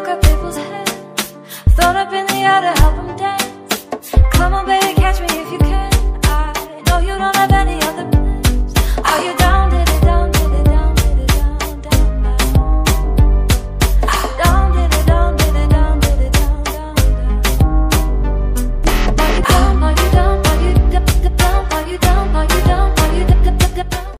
stuck up people's heads, thrown up in the outer